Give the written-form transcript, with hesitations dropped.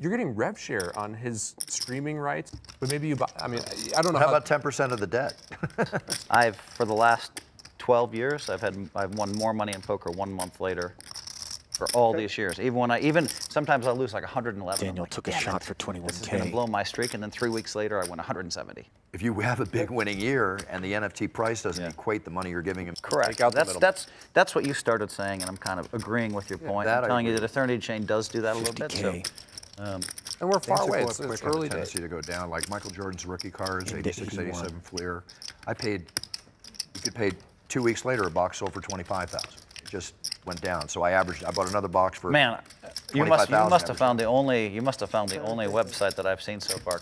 you're getting rev share on his streaming rights, but maybe you buy, I mean, I don't know. How about 10% of the debt? I've, for the last 12 years, I've won more money in poker 1 month later for all these years. Even when I, sometimes I lose like 111. Daniel took a shot for 21K. This is gonna blow my streak, and then 3 weeks later, I win 170. If you have a big winning year and the NFT price doesn't equate the money you're giving him. Correct. That's what you started saying, and I'm kind of agreeing with your point. I'm telling you that a 30 chain does do that a little bit. So, and we're far away. It's early days. Tendency to go down, like Michael Jordan's rookie cards, 86, 87 Fleer. I paid, you could pay 2 weeks later, a box sold for 25,000. It just went down. So I averaged, I bought another box for 25,000. Man, you must have found the only website that I've seen so far.